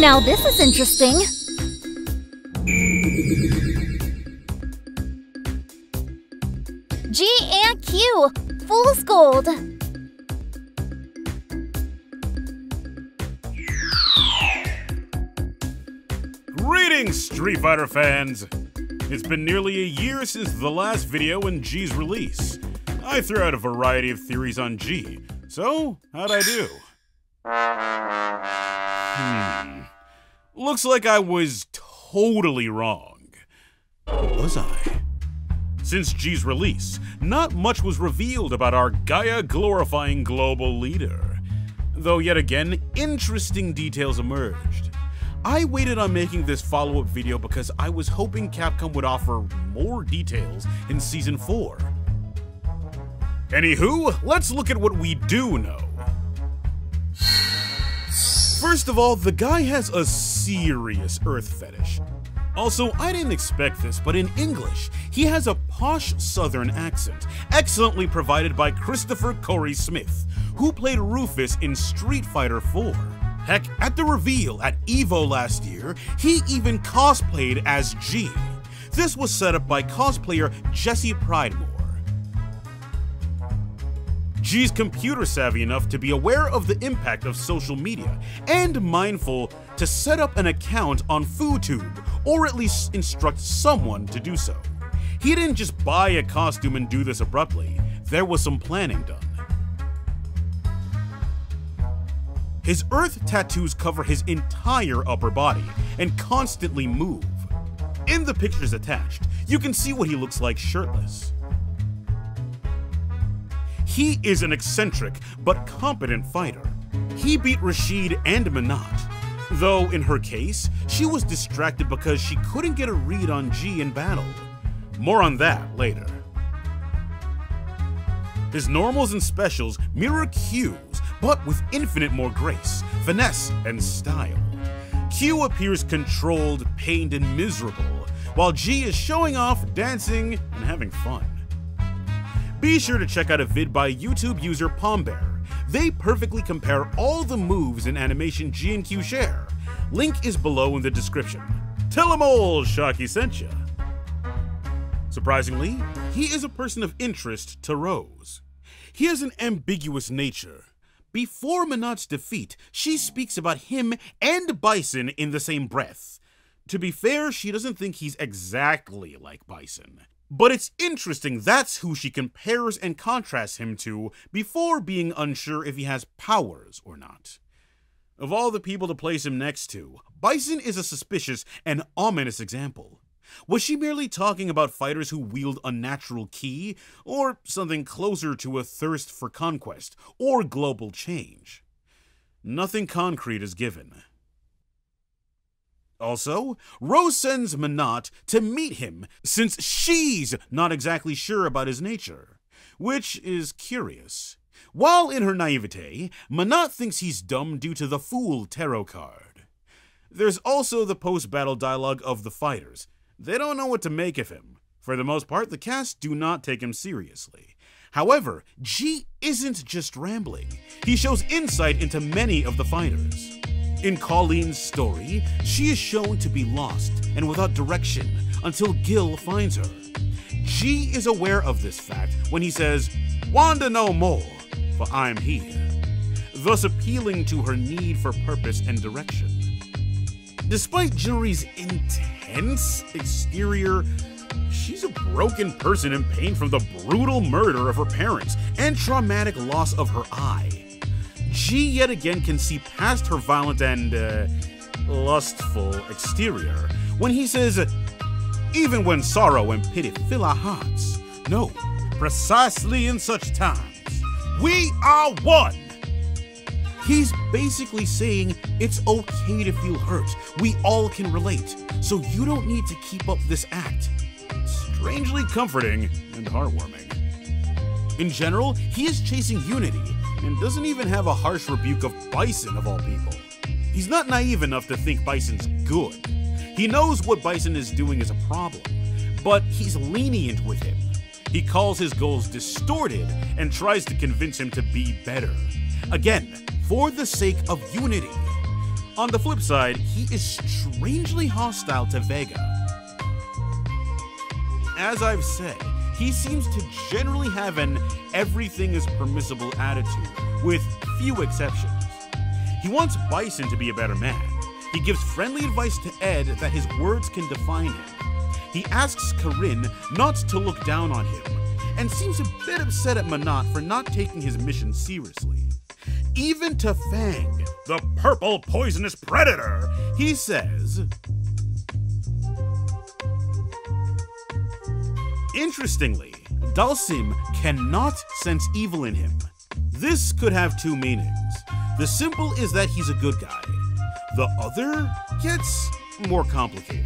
Now this is interesting. G and Q, fool's gold. Greetings, Street Fighter fans. It's been nearly a year since the last video and G's release. I threw out a variety of theories on G, so how'd I do? Looks like I was totally wrong. Was I? Since G's release, not much was revealed about our Gaia-glorifying global leader. Though yet again, interesting details emerged. I waited on making this follow-up video because I was hoping Capcom would offer more details in Season 4. Anywho, let's look at what we do know. First of all, the guy has a serious Earth fetish. Also, I didn't expect this, but in English, he has a posh Southern accent, excellently provided by Christopher Corey Smith, who played Rufus in Street Fighter 4. Heck, at the reveal at EVO last year, he even cosplayed as G. This was set up by cosplayer Jesse Pridemore. G's computer savvy enough to be aware of the impact of social media and mindful to set up an account on FooTube, or at least instruct someone to do so. He didn't just buy a costume and do this abruptly, there was some planning done. His Earth tattoos cover his entire upper body and constantly move. In the pictures attached, you can see what he looks like shirtless. He is an eccentric but competent fighter. He beat Rashid and Menat, though in her case, she was distracted because she couldn't get a read on G in battle. More on that later. His normals and specials mirror Q's, but with infinite more grace, finesse, and style. Q appears controlled, pained, and miserable, while G is showing off, dancing, and having fun. Be sure to check out a vid by YouTube user Pombear. They perfectly compare all the moves and animation G and Q share. Link is below in the description. Tell 'em all Shocky sent ya. Surprisingly, he is a person of interest to Rose. He has an ambiguous nature. Before Menat's defeat, she speaks about him and Bison in the same breath. To be fair, she doesn't think he's exactly like Bison. But it's interesting that's who she compares and contrasts him to before being unsure if he has powers or not. Of all the people to place him next to, Bison is a suspicious and ominous example. Was she merely talking about fighters who wield unnatural ki, or something closer to a thirst for conquest or global change? Nothing concrete is given. Also, Rose sends Menat to meet him since she's not exactly sure about his nature, which is curious. While in her naivete, Menat thinks he's dumb due to the Fool tarot card. There's also the post-battle dialogue of the fighters. They don't know what to make of him. For the most part, the cast do not take him seriously. However, G isn't just rambling. He shows insight into many of the fighters. In Colleen's story, she is shown to be lost and without direction until Gil finds her. G is aware of this fact when he says, "Wander no more, for I'm here," thus appealing to her need for purpose and direction. Despite Jinri's intense exterior, she's a broken person in pain from the brutal murder of her parents and traumatic loss of her eye. G yet again can see past her violent and lustful exterior when he says, "Even when sorrow and pity fill our hearts, no, precisely in such times, we are one." He's basically saying it's okay to feel hurt, we all can relate, so you don't need to keep up this act. Strangely comforting and heartwarming. In general, he is chasing unity, and doesn't even have a harsh rebuke of Bison of all people. He's not naive enough to think Bison's good. He knows what Bison is doing is a problem, but he's lenient with him. He calls his goals distorted and tries to convince him to be better. Again, for the sake of unity. On the flip side, he is strangely hostile to Vega. As I've said, he seems to generally have an everything is permissible attitude, with few exceptions. He wants Bison to be a better man. He gives friendly advice to Ed that his words can define him. He asks Karin not to look down on him, and seems a bit upset at Menat for not taking his mission seriously. Even to Fang, the purple poisonous predator, he says, interestingly, Dalsim cannot sense evil in him. This could have two meanings. The simple is that he's a good guy. The other gets more complicated.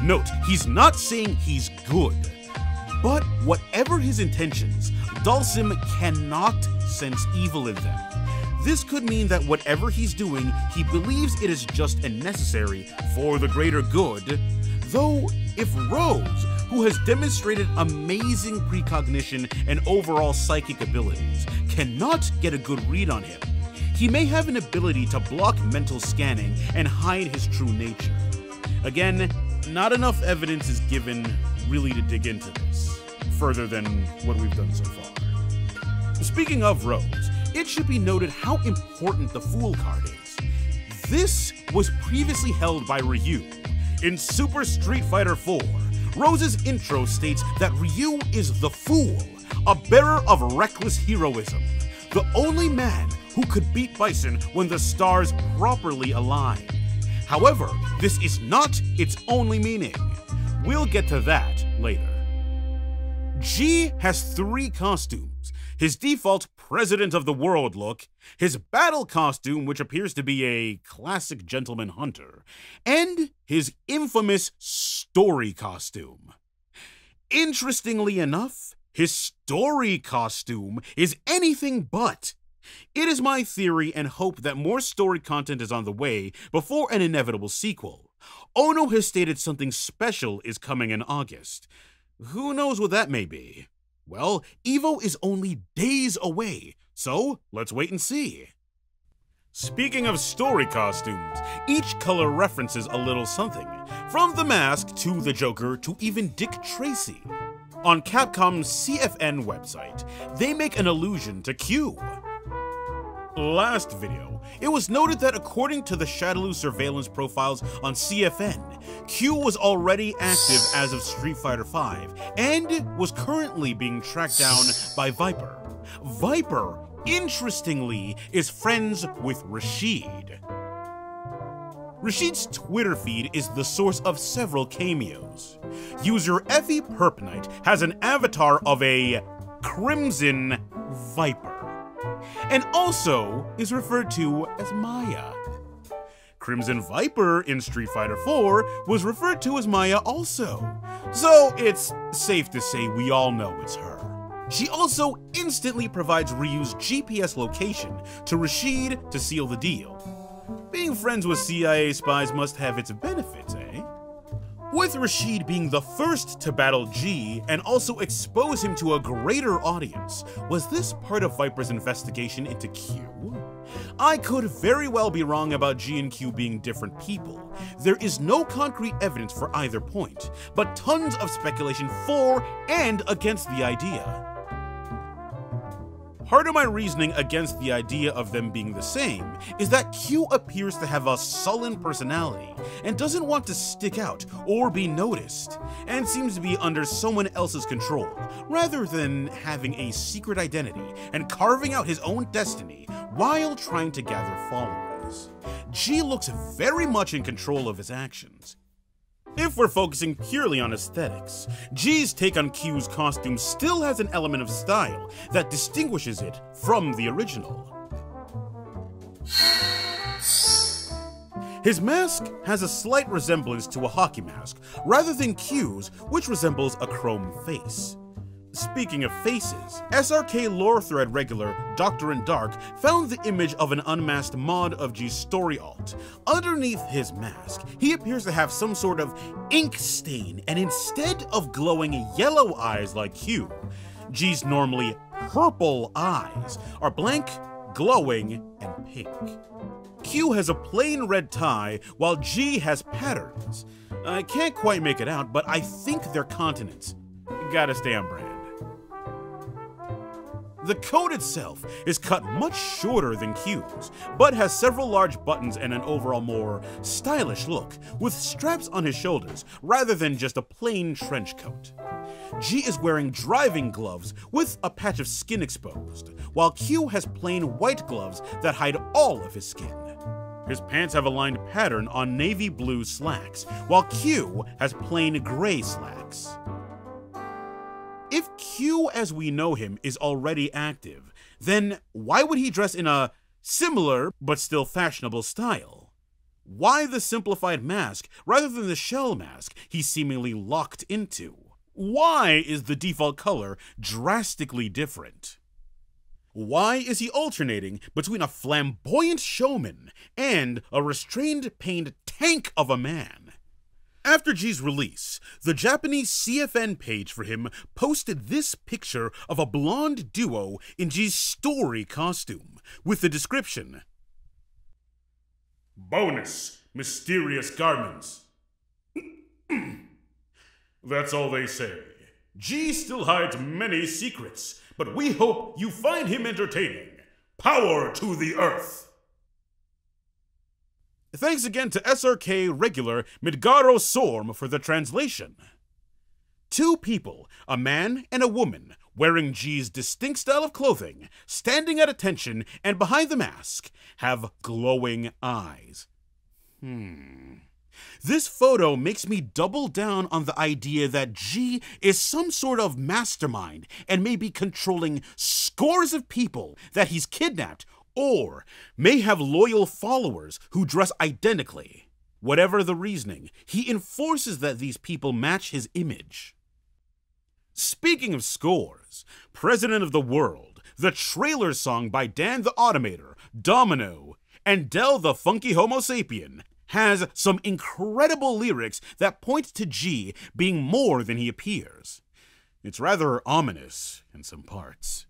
Note, he's not saying he's good, but whatever his intentions, Dalsim cannot sense evil in them. This could mean that whatever he's doing, he believes it is just and necessary for the greater good, though if Rose, who has demonstrated amazing precognition and overall psychic abilities, cannot get a good read on him, he may have an ability to block mental scanning and hide his true nature. Again, not enough evidence is given really to dig into this, further than what we've done so far. Speaking of Rose, it should be noted how important the Fool card is. This was previously held by Ryu. In Super Street Fighter 4, Rose's intro states that Ryu is the Fool, a bearer of reckless heroism, the only man who could beat Bison when the stars properly align. However, this is not its only meaning. We'll get to that later. G has three costumes: his default President of the World look, his battle costume, which appears to be a classic gentleman hunter, and his infamous story costume. Interestingly enough, his story costume is anything but. It is my theory and hope that more story content is on the way before an inevitable sequel. Ono has stated something special is coming in August. Who knows what that may be? Well, EVO is only days away, so let's wait and see. Speaking of story costumes, each color references a little something, from the mask to the Joker to even Dick Tracy. On Capcom's CFN website, they make an allusion to Q. Last video, it was noted that according to the Shadaloo surveillance profiles on CFN, Q was already active as of Street Fighter V and was currently being tracked down by Viper. Viper, interestingly, is friends with Rashid. Rashid's Twitter feed is the source of several cameos. User Effie Perpnite has an avatar of a Crimson Viper, and also is referred to as Maya. Crimson Viper in Street Fighter 4 was referred to as Maya also, so it's safe to say we all know it's her. She also instantly provides Ryu's GPS location to Rashid to seal the deal. Being friends with CIA spies must have its benefits, eh? With Rashid being the first to battle G and also expose him to a greater audience, was this part of Viper's investigation into Q? I could very well be wrong about G and Q being different people. There is no concrete evidence for either point, but tons of speculation for and against the idea. Part of my reasoning against the idea of them being the same is that Q appears to have a sullen personality and doesn't want to stick out or be noticed, and seems to be under someone else's control, rather than having a secret identity and carving out his own destiny while trying to gather followers. G looks very much in control of his actions. If we're focusing purely on aesthetics, G's take on Q's costume still has an element of style that distinguishes it from the original. His mask has a slight resemblance to a hockey mask, rather than Q's, which resembles a chrome face. Speaking of faces, SRK lore thread regular Doctor in Dark found the image of an unmasked mod of G's story alt. Underneath his mask, he appears to have some sort of ink stain, and instead of glowing yellow eyes like Q, G's normally purple eyes are blank, glowing, and pink. Q has a plain red tie, while G has patterns. I can't quite make it out, but I think they're continents. Gotta stay on brand. The coat itself is cut much shorter than Q's, but has several large buttons and an overall more stylish look, with straps on his shoulders rather than just a plain trench coat. G is wearing driving gloves with a patch of skin exposed, while Q has plain white gloves that hide all of his skin. His pants have a lined pattern on navy blue slacks, while Q has plain gray slacks. If Q as we know him is already active, then why would he dress in a similar but still fashionable style? Why the simplified mask rather than the shell mask he's seemingly locked into? Why is the default color drastically different? Why is he alternating between a flamboyant showman and a restrained pained tank of a man? After G's release, the Japanese CFN page for him posted this picture of a blonde duo in G's story costume, with the description: "Bonus, mysterious garments." That's all they say. G still hides many secrets, but we hope you find him entertaining. Power to the earth! Thanks again to SRK regular Midgaro Sorm for the translation. Two people, a man and a woman, wearing G's distinct style of clothing, standing at attention and behind the mask, have glowing eyes. This photo makes me double down on the idea that G is some sort of mastermind and may be controlling scores of people that he's kidnapped, or may have loyal followers who dress identically. Whatever the reasoning, he enforces that these people match his image. Speaking of scores, President of the World, the trailer song by Dan the Automator, Domino, and Del the Funky Homo Sapien has some incredible lyrics that point to G being more than he appears. It's rather ominous in some parts.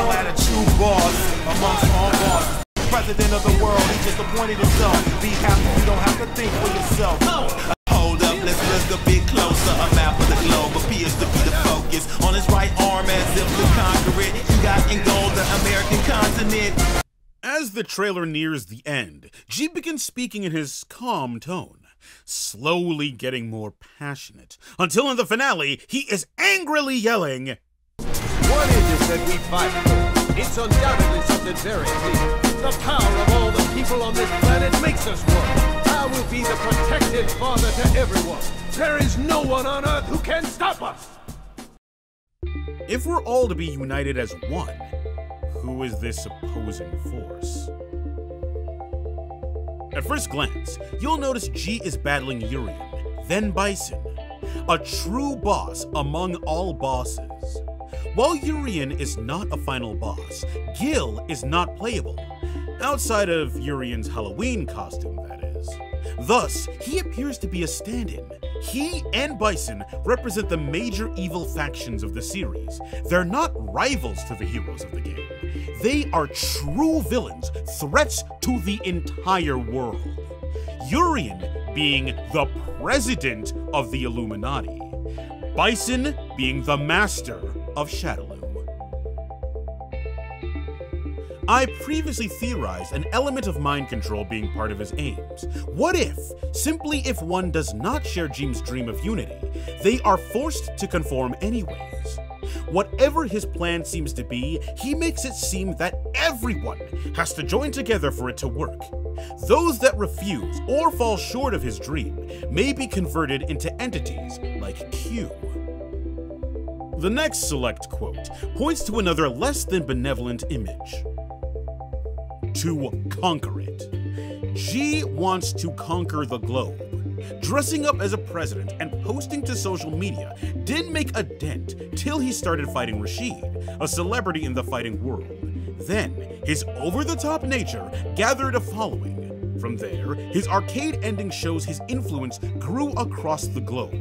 Attitude boss amongst all boss. President of the world, he just appointed himself. Be happy, you don't have to think for yourself. Hold up, let's look a bit closer. A map of the globe appears to be the focus. On his right arm as if to conquer it, you got in gold the American continent. As the trailer nears the end, G begins speaking in his calm tone, slowly getting more passionate, until in the finale, he is angrily yelling, "What is it that we fight for? It's undoubtedly something very deep. The power of all the people on this planet makes us one. I will be the protective father to everyone. There is no one on Earth who can stop us." If we're all to be united as one, who is this opposing force? At first glance, you'll notice G is battling Urian, then Bison, a true boss among all bosses. While Urian is not a final boss, Gil is not playable, outside of Urian's Halloween costume, that is. Thus, he appears to be a stand-in. He and Bison represent the major evil factions of the series. They're not rivals to the heroes of the game. They are true villains, threats to the entire world. Urian being the president of the Illuminati, Bison being the master of Shadaloo. I previously theorized an element of mind control being part of his aims. What if, simply if one does not share Jim's dream of unity, they are forced to conform anyways? Whatever his plan seems to be, he makes it seem that everyone has to join together for it to work. Those that refuse or fall short of his dream may be converted into entities like Q. The next select quote points to another less than benevolent image: to conquer it. G wants to conquer the globe. Dressing up as a president and posting to social media did make a dent till he started fighting Rashid, a celebrity in the fighting world. Then, his over-the-top nature gathered a following. From there, his arcade ending shows his influence grew across the globe,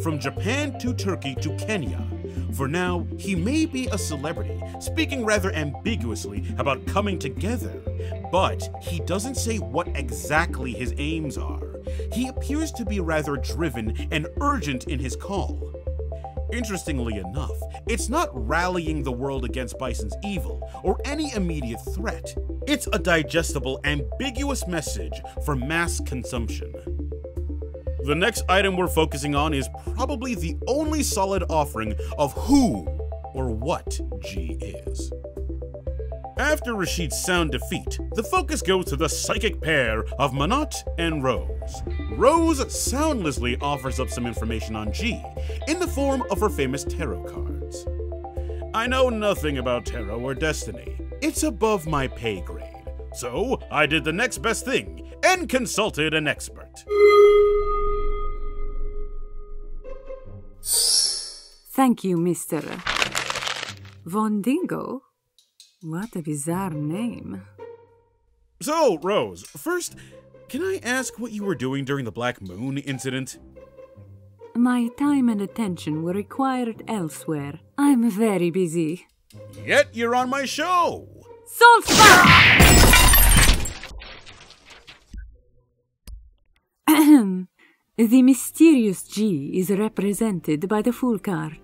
from Japan to Turkey to Kenya, For now, he may be a celebrity, speaking rather ambiguously about coming together, but he doesn't say what exactly his aims are. He appears to be rather driven and urgent in his call. Interestingly enough, it's not rallying the world against Bison's evil or any immediate threat. It's a digestible, ambiguous message for mass consumption. The next item we're focusing on is probably the only solid offering of who or what G is. After Rashid's sound defeat, the focus goes to the psychic pair of Menat and Rose. Rose soundlessly offers up some information on G in the form of her famous tarot cards. I know nothing about tarot or destiny. It's above my pay grade. So I did the next best thing and consulted an expert. Thank you, Mr. Von Dingo. What a bizarre name. So, Rose, first, can I ask what you were doing during the Black Moon incident? My time and attention were required elsewhere. I'm very busy. Yet you're on my show! Soul Spot! The mysterious G is represented by the Fool card.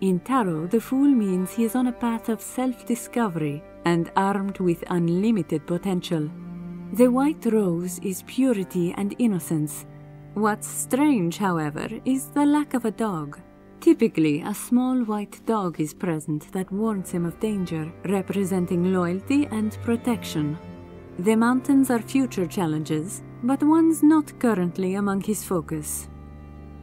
In tarot, the Fool means he is on a path of self-discovery and armed with unlimited potential. The White Rose is purity and innocence. What's strange, however, is the lack of a dog. Typically, a small white dog is present that warns him of danger, representing loyalty and protection. The mountains are future challenges, but one's not currently among his focus.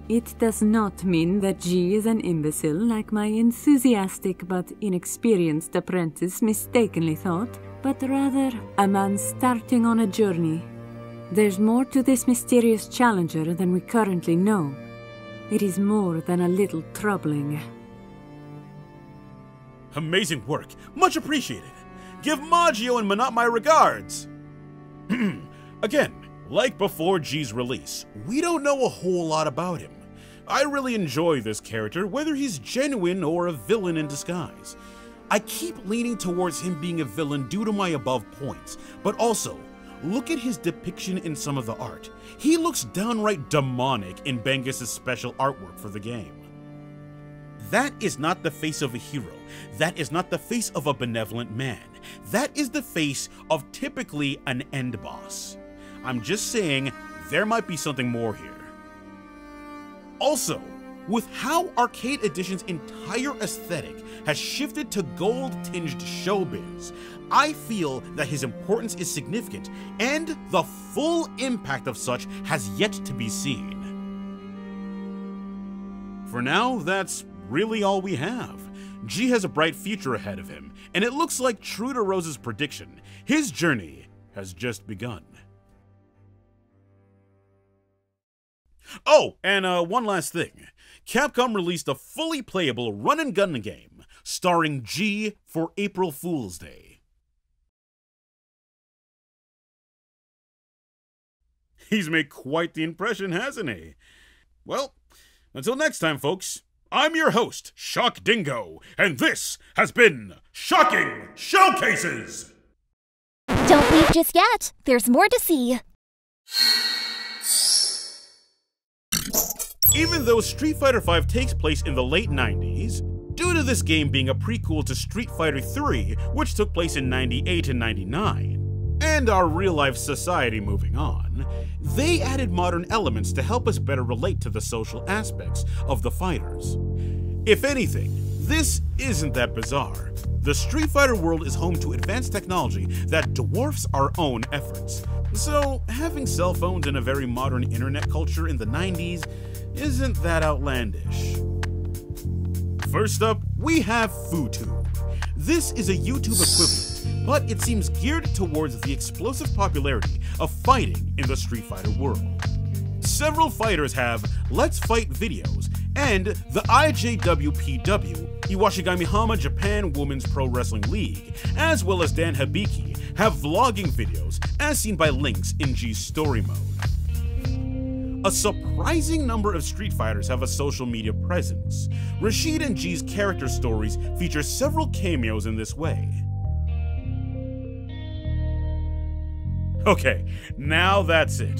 It does not mean that G is an imbecile like my enthusiastic but inexperienced apprentice mistakenly thought, but rather a man starting on a journey. There's more to this mysterious challenger than we currently know. It is more than a little troubling. Amazing work. Much appreciated. Give Maggio and Menat my regards. Again, like before G's release, we don't know a whole lot about him. I really enjoy this character, whether he's genuine or a villain in disguise. I keep leaning towards him being a villain due to my above points, but also, look at his depiction in some of the art. He looks downright demonic in Bengus' special artwork for the game. That is not the face of a hero. That is not the face of a benevolent man. That is the face of typically an end boss. I'm just saying, there might be something more here. Also, with how Arcade Edition's entire aesthetic has shifted to gold-tinged showbiz, I feel that his importance is significant, and the full impact of such has yet to be seen. For now, that's really all we have. G has a bright future ahead of him, and it looks like, true to Rose's prediction, his journey has just begun. Oh, and one last thing. Capcom released a fully playable run-and-gun game starring G for April Fool's Day. He's made quite the impression, hasn't he? Well, until next time, folks, I'm your host, ShockDingo, and this has been Shocking Showcases! Don't leave just yet. There's more to see. Even though Street Fighter V takes place in the late 90s, due to this game being a prequel to Street Fighter III, which took place in 98 and 99, and our real-life society moving on, they added modern elements to help us better relate to the social aspects of the fighters. If anything, this isn't that bizarre. The Street Fighter world is home to advanced technology that dwarfs our own efforts. So, having cell phones in a very modern internet culture in the 90s isn't that outlandish. First up, we have FooTube. This is a YouTube equivalent, but it seems geared towards the explosive popularity of fighting in the Street Fighter world. Several fighters have Let's Fight videos and the IJWPW, Iwashigamihama Japan Women's Pro Wrestling League, as well as Dan Hibiki, have vlogging videos as seen by links in G's story mode. A surprising number of Street Fighters have a social media presence. Rashid and G's character stories feature several cameos in this way. Okay, now that's it.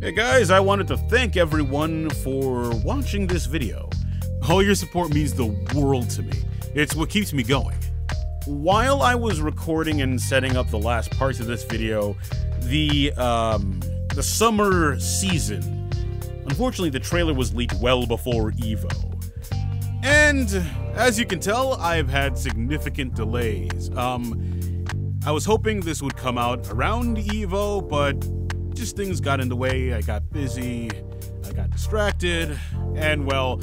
Hey guys, I wanted to thank everyone for watching this video. All your support means the world to me. It's what keeps me going. While I was recording and setting up the last parts of this video, the summer season, unfortunately the trailer was leaked well before EVO. And as you can tell, I've had significant delays. I was hoping this would come out around EVO, but just things got in the way. I got busy, I got distracted, and well,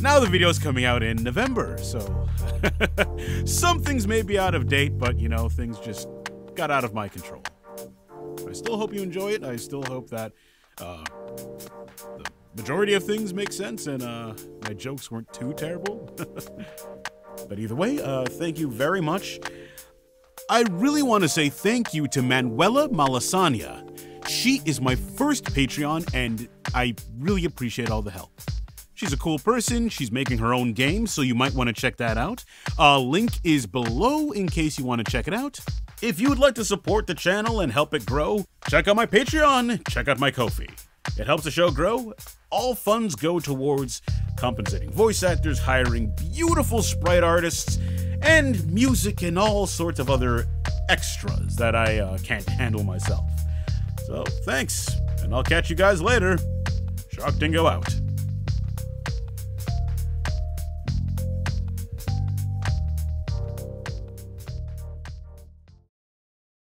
now the video's coming out in November, so some things may be out of date, but you know, things just got out of my control. I still hope you enjoy it. I still hope that the majority of things make sense and my jokes weren't too terrible. But either way, thank you very much. I really want to say thank you to Manuela Malasania. She is my first Patreon and I really appreciate all the help. She's a cool person. She's making her own game, so you might want to check that out. Link is below in case you want to check it out. If you would like to support the channel and help it grow, check out my Patreon, check out my Ko-fi. It helps the show grow. All funds go towards compensating voice actors, hiring beautiful sprite artists, and music and all sorts of other extras that I can't handle myself. So thanks, and I'll catch you guys later. ShockDingo out.